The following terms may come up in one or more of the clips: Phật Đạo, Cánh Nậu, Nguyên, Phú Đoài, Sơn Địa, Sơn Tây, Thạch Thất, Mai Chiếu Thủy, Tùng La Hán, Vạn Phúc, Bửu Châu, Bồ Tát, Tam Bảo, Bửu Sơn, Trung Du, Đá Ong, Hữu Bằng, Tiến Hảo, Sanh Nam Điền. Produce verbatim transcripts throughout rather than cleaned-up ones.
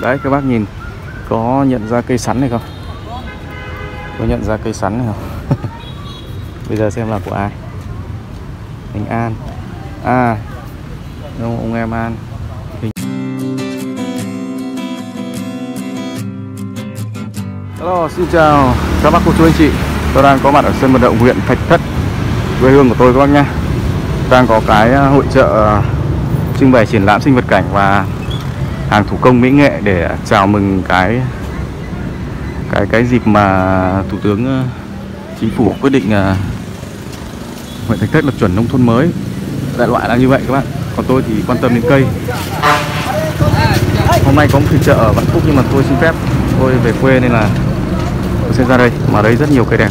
Đấy các bác nhìn, có nhận ra cây sắn này không? Có nhận ra cây sắn này không? Bây giờ xem là của ai. Anh An. À, đúng ông em An. Hello, xin chào các bác cô chú anh chị. Tôi đang có mặt ở sân vận động huyện Thạch Thất, quê hương của tôi các bác nha. Đang có cái hội chợ trưng bày triển lãm sinh vật cảnh và hàng thủ công mỹ nghệ để chào mừng cái cái cái dịp mà Thủ tướng Chính phủ quyết định huyện Thạch Thất lập chuẩn nông thôn mới. Đại loại là như vậy các bạn. Còn tôi thì quan tâm đến cây. Hôm nay có một phiên chợ ở Vạn Phúc nhưng mà tôi xin phép, tôi về quê nên là tôi sẽ ra đây. Mà đây rất nhiều cây đẹp,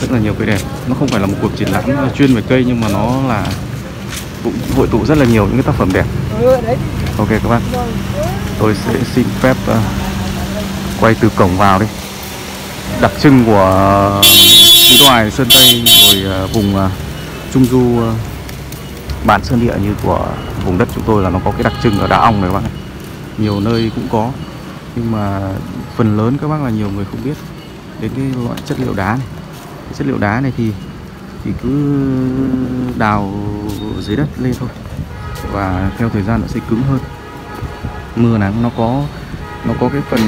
rất là nhiều cây đẹp. Nó không phải là một cuộc triển lãm chuyên về cây nhưng mà nó là hội tụ rất là nhiều những cái tác phẩm đẹp. Ok các bạn, tôi sẽ xin phép uh, quay từ cổng vào đi. Đặc trưng của Phú Đoài, Sơn Tây rồi uh, vùng uh, Trung Du, uh, bản Sơn Địa như của vùng đất chúng tôi là nó có cái đặc trưng ở Đá Ong này các bạn này. Nhiều nơi cũng có nhưng mà phần lớn các bác là nhiều người không biết đến cái loại chất liệu đá này. Cái chất liệu đá này thì thì cứ đào dưới đất lên thôi và theo thời gian nó sẽ cứng hơn. Mưa nắng nó có nó có cái phần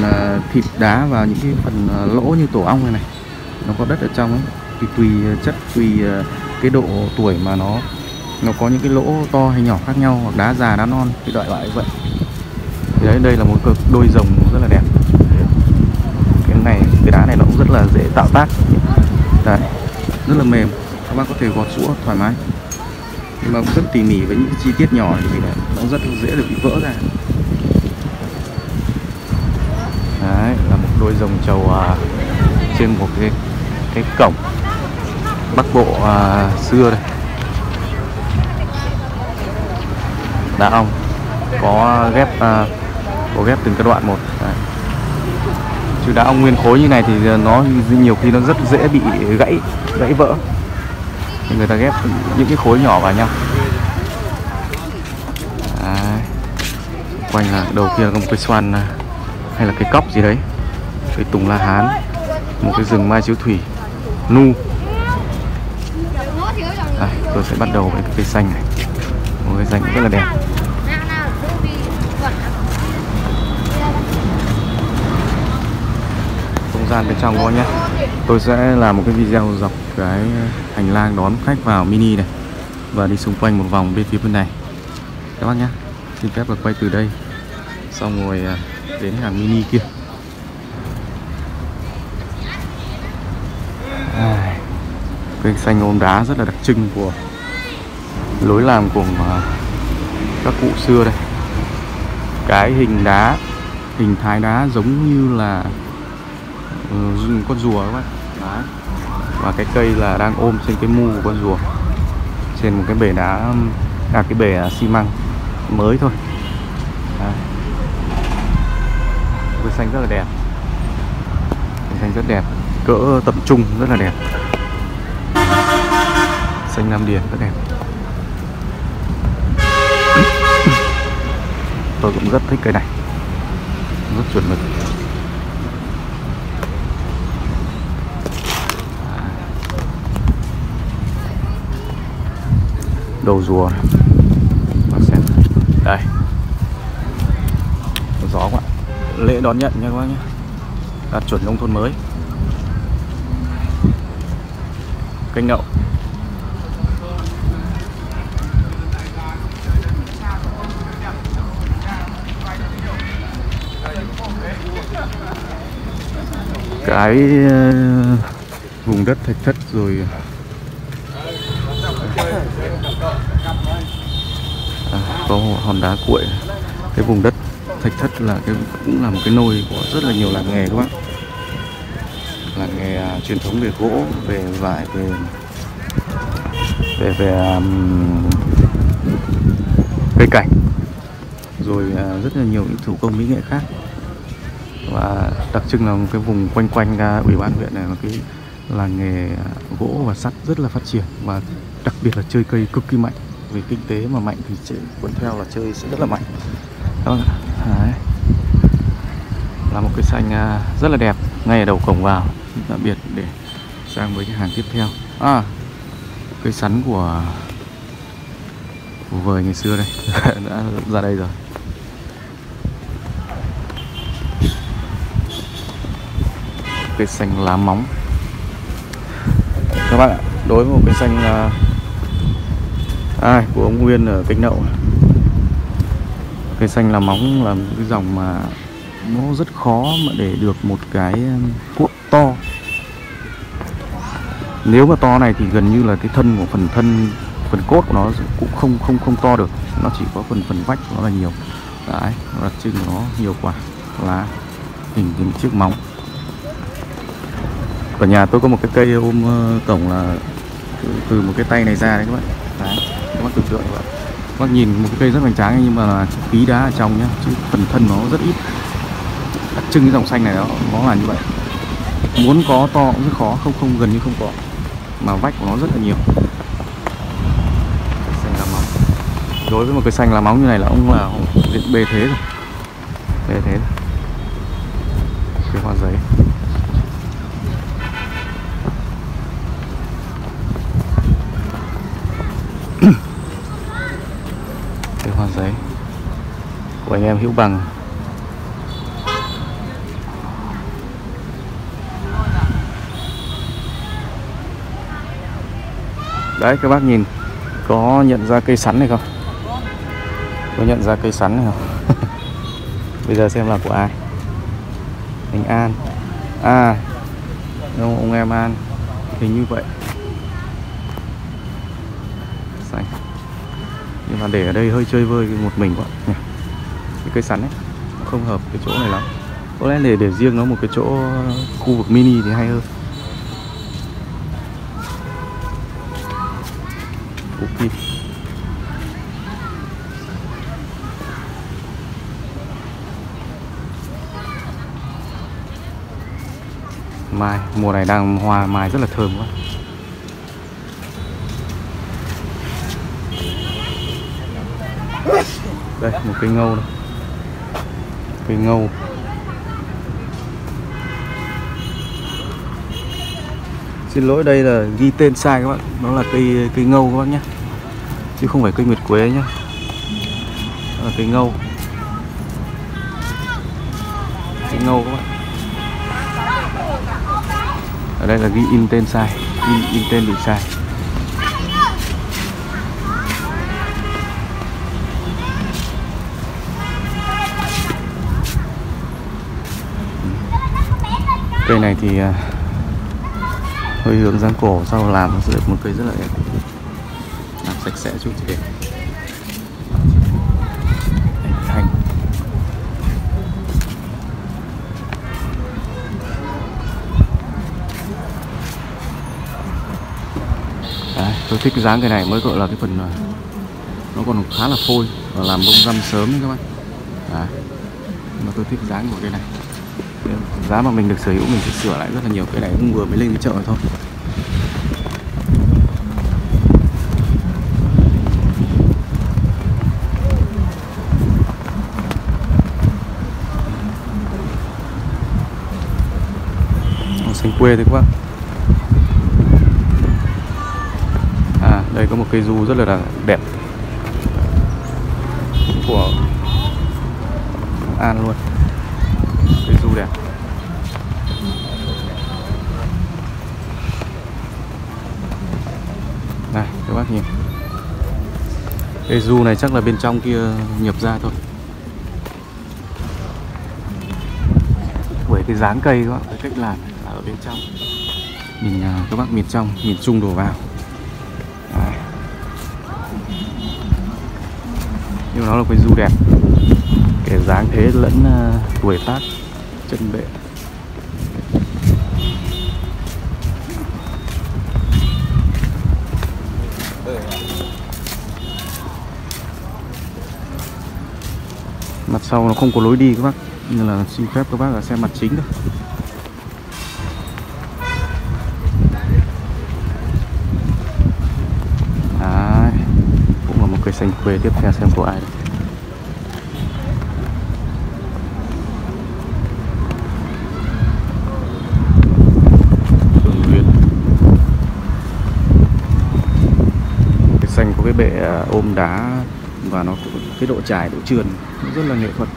thịt đá và những cái phần lỗ như tổ ong này này, nó có đất ở trong ấy. Thì tùy chất, tùy cái độ tuổi mà nó nó có những cái lỗ to hay nhỏ khác nhau, hoặc đá già đá non thì đại loại vậy. Thì đấy, đây là một cặp đôi rồng rất là đẹp. Cái này, cái đá này nó cũng rất là dễ tạo tác đấy, rất là mềm, các bác có thể gọt giũa thoải mái. Nhưng mà cũng rất tỉ mỉ với những chi tiết nhỏ thì nó rất dễ được bị vỡ ra. Đấy, là một đôi rồng trầu à, trên một cái, cái cổng Bắc Bộ à, xưa đây. Đá ong có ghép à, có ghép từng cái đoạn một. Đấy. Chứ đá ong nguyên khối như này thì nó nhiều khi nó rất dễ bị gãy, gãy vỡ. Người ta ghép những cái khối nhỏ vào nhau. Đấy. Quanh là đầu kia là một cái xoan hay là cái cóc gì đấy, cái Tùng La Hán, một cái rừng Mai Chiếu Thủy, nu. Đấy, tôi sẽ bắt đầu với cái cây xanh này, một cây xanh rất là đẹp. Không gian bên trong có nhé. Tôi sẽ làm một cái video dọc cái hành lang đón khách vào mini này và đi xung quanh một vòng bên phía bên này các bác nhé. Xin phép là quay từ đây xong rồi đến hàng mini kia. À, cây xanh ôm đá rất là đặc trưng của lối làm của các cụ xưa đây. Cái hình đá, hình thái đá giống như là con rùa các bạn. Đấy. Và cái cây là đang ôm trên cái mu của con rùa, trên một cái bể đá, à cái bể xi măng mới thôi. Đấy. Cây xanh rất là đẹp, cây xanh rất đẹp, cỡ tầm trung rất là đẹp, xanh Nam Điền rất đẹp. Tôi cũng rất thích cây này, rất chuẩn mực. Đầu rùa bác xem đây, có gió các bạn. Lễ đón nhận nha các bác nhé, đạt chuẩn nông thôn mới. Cánh Nậu cái vùng đất Thạch Thất rồi. À, có hòn đá cuội. Cái vùng đất Thạch Thất là cái cũng là một cái nôi của rất là nhiều làng nghề các bác. Làng nghề à, truyền thống về gỗ, về vải, về về về um, cây cảnh, rồi à, rất là nhiều những thủ công mỹ nghệ khác. Và đặc trưng là một cái vùng quanh quanh à, ủy ban huyện này là cái làng nghề à, gỗ và sắt rất là phát triển, và đặc biệt là chơi cây cực kỳ mạnh. Vì kinh tế mà mạnh thì quấn theo là chơi sẽ rất là mạnh. Đấy. là một cây xanh rất là đẹp ngay ở đầu cổng vào. Xin tạm biệt để sang với cái hàng tiếp theo. À, cây sắn của của vời ngày xưa đây đã ra đây rồi. Cây xanh lá móng các bạn ạ, đối với một cây xanh à, của ông Nguyên ở Cánh Nậu. Cây xanh lá móng là một cái dòng mà nó rất khó mà để được một cái cuốc to. Nếu mà to này thì gần như là cái thân của phần thân phần cốt của nó cũng không không không to được, nó chỉ có phần phần vách của nó là nhiều. Đấy, đặc trưng nó nhiều quả lá hình những chiếc móng. Ở nhà tôi có một cái cây ôm cổng là từ, từ một cái tay này ra đấy các bạn. Đấy, các bạn tưởng tượng các bạn. Các bạn nhìn một cái cây rất hoành tráng nhưng mà là khí đá ở trong nhá, chứ phần thân nó rất ít. Đặc trưng cái dòng xanh này đó nó là như vậy. Muốn có to cũng rất khó, không không gần như không có. Mà vách của nó rất là nhiều. Xanh lá móng. Đối với một cái xanh lá móng như này là ông là bề thế rồi. Bề thế. Rồi. Cái hoa giấy. Cái hoa giấy của anh em Hữu Bằng. Đấy, các bác nhìn có nhận ra cây sắn này không? Có nhận ra cây sắn này không? Bây giờ xem là của ai. Anh An à, ông, ông em An hình như vậy. Xanh. Nhưng mà để ở đây hơi chơi vơi một mình quá. Cái cây sắn ấy không hợp cái chỗ này lắm. Có lẽ để để riêng nó một cái chỗ khu vực mini thì hay hơn. Kim. Mai, mùa này đang hoa mai rất là thơm quá. Đây, một cây ngâu đây. Cây ngâu. Xin lỗi, đây là ghi tên sai các bạn, nó là cây cây ngâu các bạn nhé, chứ không phải cây nguyệt quế nhá. Đó là cây ngâu. Cây ngâu các bạn. Ở đây là ghi in tên sai, in, in tên bị sai. Cây này thì hơi hướng dáng cổ, sau làm nó sẽ được một cây rất là đẹp, làm sạch sẽ chút thì đẹp. Thành đấy, tôi thích cái dáng cây này mới gọi là cái phần nó còn khá là phôi và làm bông răm sớm các bạn. Đấy, mà tôi thích dáng của cây này. Giá mà mình được sở hữu mình sẽ sửa lại rất là nhiều. Cái này cũng vừa mới lên cái chợ thôi. Nó xanh quê thế quá. À, đây có một cây du rất là đẹp của An luôn. Cây du đẹp. Này các bác nhìn. Cây du này chắc là bên trong kia nhập ra thôi. Bởi cái dáng cây đó, cái cách làm là ở bên trong. Nhìn các bác nhìn trong, nhìn chung đổ vào. Đấy. Nhưng nó là cây du đẹp. Kể dáng thế lẫn uh, tuổi tác, chân bệ. Mặt sau nó không có lối đi các bác, nên là xin phép các bác là xem mặt chính thôi. Đấy, cũng là một cây xanh quê. Tiếp theo xem của ai đây. cái bệ ôm đá và nó cái độ trải, độ trườn rất là nghệ thuật.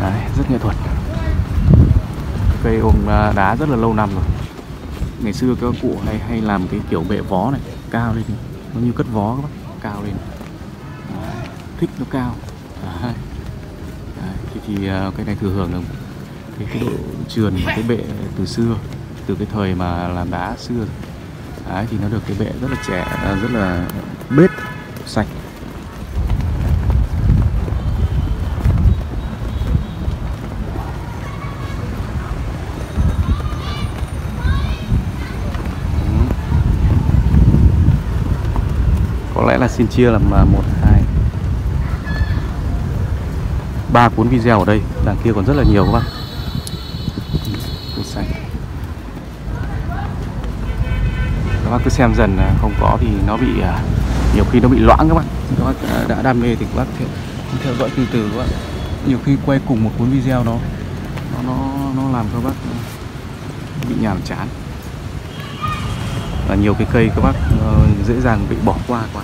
Đấy, rất nghệ thuật. Cây ôm đá rất là lâu năm rồi. Ngày xưa các cụ hay hay làm cái kiểu bệ vó này, cao lên, nó như cất vó các bác, cao lên. Đấy, thích nó cao. Đấy. Đấy, thì, thì cái này thừa hưởng được cái, cái độ trườn và cái bệ từ xưa, từ cái thời mà làm đá xưa. Đấy, thì nó được cái bệ rất là trẻ, rất là bết, sạch. Có lẽ là xin chia làm một, hai, ba cuốn video ở đây. Đằng kia còn rất là nhiều các bác. Các bác cứ xem dần, không có thì nó bị, nhiều khi nó bị loãng các bác. Các bác đã đam mê thì các bác theo, theo dõi từ từ các bác. Nhiều khi quay cùng một cuốn video đó, nó, nó, nó làm các bác bị nhàm chán. Và nhiều cái cây các bác uh, dễ dàng bị bỏ qua quá.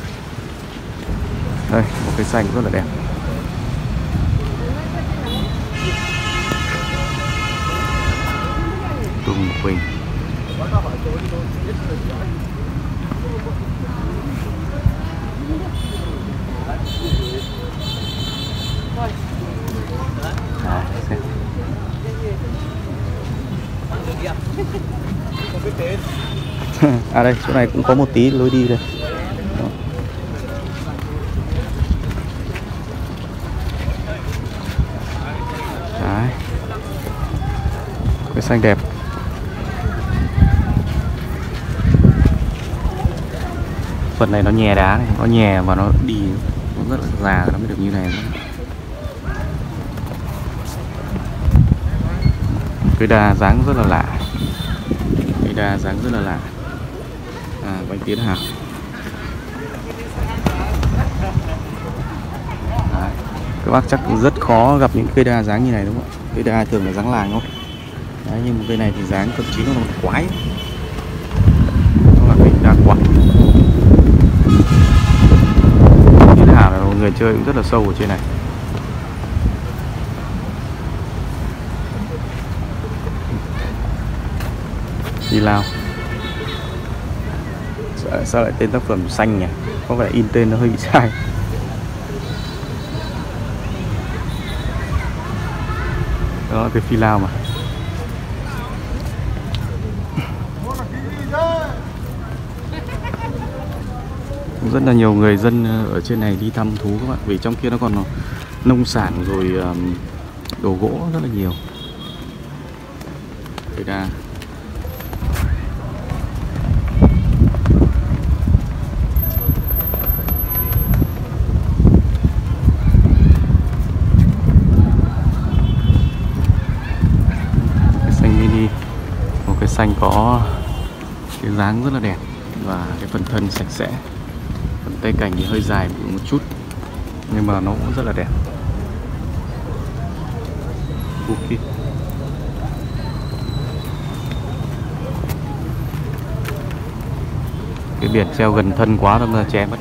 Đây, một cây xanh rất là đẹp. Tùng Quỳnh. Đó, xem. À đây, chỗ này cũng có một tí lối đi đây. Đó. Đấy. Cây xanh đẹp. Phần này nó nhè đá này, nó nhè và nó đi, nó rất là già nó mới được như này. Cây đa dáng rất là lạ. Cây đa dáng rất là lạ. À, của anh Tiến Hảo. Đấy. Các bác chắc rất khó gặp những cây đa dáng như này đúng không ạ? Cây đa thường là dáng làng không? Đấy, nhưng mà cây này thì dáng thậm chí nó là một quái. Nó là cây đa quái. Tiến Hảo là một người chơi cũng rất là sâu ở trên này. Đi lao. Sao lại tên tác phẩm xanh nhỉ? Có vẻ in tên nó hơi bị sai. Đó là cái phi lao mà. Rất là nhiều người dân ở trên này đi thăm thú các bạn. Vì trong kia nó còn nông sản rồi đồ gỗ rất là nhiều. Đây là xanh có cái dáng rất là đẹp và cái phần thân sạch sẽ. Phần tay cành thì hơi dài một chút nhưng mà nó cũng rất là đẹp. Okay. Cái biển treo gần thân quá đâm ra che mất.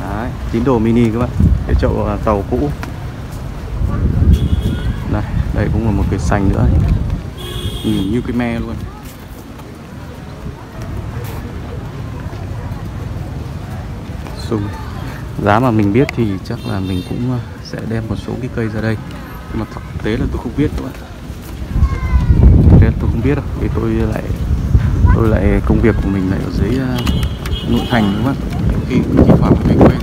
Đấy, tín đồ mini các bạn, cái chậu tàu cũ. Đây, đây cũng là một cây xanh nữa. Nhìn như cái me luôn. Sùng. Giá mà mình biết thì chắc là mình cũng sẽ đem một số cái cây ra đây. Nhưng mà thực tế là tôi không biết các bạn. Thực tế tôi không biết đâu. Vì tôi lại tôi lại công việc của mình lại ở dưới nội thành đúng không ạ? Khi thi thoảng mình quên.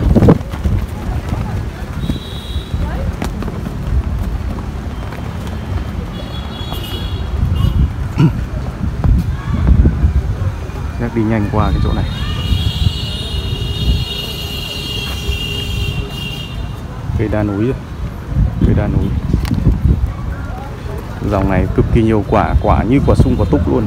Đi nhanh qua cái chỗ này. Cây đa núi, cây đa núi. Dòng này cực kỳ nhiều quả, quả như quả sung quả túc luôn.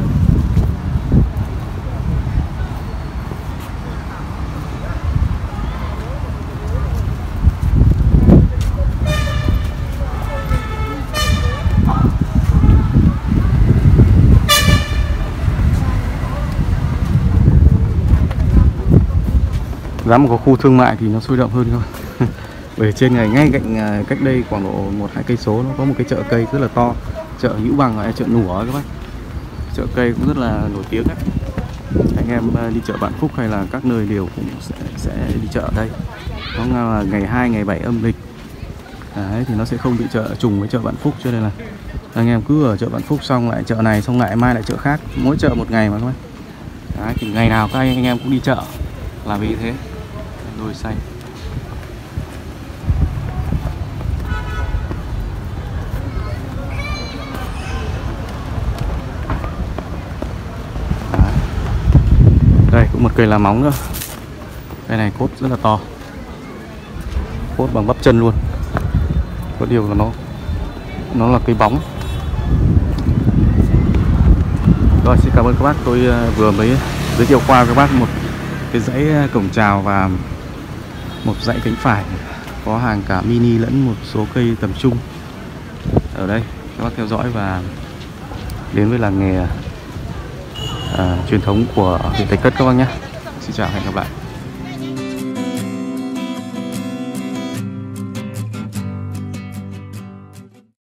Lắm có khu thương mại thì nó sôi động hơn không? Bởi trên này ngay cạnh cách đây khoảng độ một hai cây số nó có một cái chợ cây rất là to, chợ Hữu Bằng hay chợ Nủa các bác. Chợ cây cũng rất là nổi tiếng đấy. Anh em đi chợ Vạn Phúc hay là các nơi đều cũng sẽ, sẽ đi chợ ở đây. Nó là ngày hai, ngày bảy âm lịch. Đấy, thì nó sẽ không bị chợ trùng với chợ Vạn Phúc, cho nên là anh em cứ ở chợ Vạn Phúc xong lại chợ này, xong lại mai lại chợ khác, mỗi chợ một ngày mà các bác. Đấy, thì ngày nào các anh, anh em cũng đi chợ là vì thế. Đôi xanh. Đây cũng một cây lá móng nữa. Cây này cốt rất là to, cốt bằng bắp chân luôn. Có điều là nó nó là cây bóng. Rồi, xin cảm ơn các bác. Tôi vừa mới giới thiệu qua các bác một cái dãy cổng chào và một dãy cánh phải, có hàng cả mini lẫn một số cây tầm trung ở đây. Các bác theo dõi và đến với làng nghề à, truyền thống của huyện Thạch Thất các bác nhé. Xin chào, hẹn gặp lại.